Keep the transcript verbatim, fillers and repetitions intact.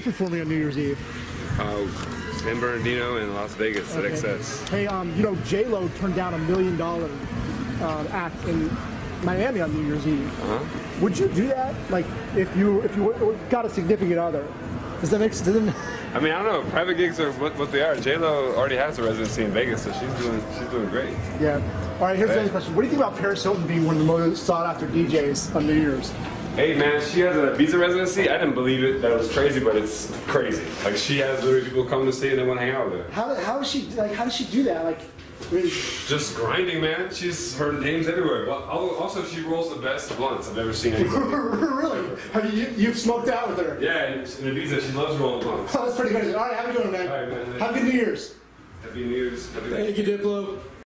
Performing on New Year's Eve? Uh, San Bernardino in Las Vegas okay. at X S. Hey, um, you know, J Lo turned down a million dollar uh, act in Miami on New Year's Eve. Uh -huh. Would you do that? Like, if you if you got a significant other, does that make sense? I mean, I don't know. Private gigs are what, what they are. J Lo already has a residency in Vegas, so she's doing she's doing great. Yeah. All right. Here's another question. What do you think about Paris Hilton being one of the most sought after D Js on New Year's? Hey man, she has an Ibiza residency. I didn't believe it. That was crazy, but it's crazy. Like she has literally people come to see it and they want to hang out with her. How how is she like? How does she do that? Like, really? Just grinding, man. She's her name's everywhere. Well, also she rolls the best blunts I've ever seen anybody. Really? Have you you've smoked out with her? Yeah, in Ibiza, she loves rolling blunts. Oh, that's pretty crazy. All right, how you doing, man? All right, man. Happy New Year's. Happy New Year's. Happy New Year's. Thank you, Diplo.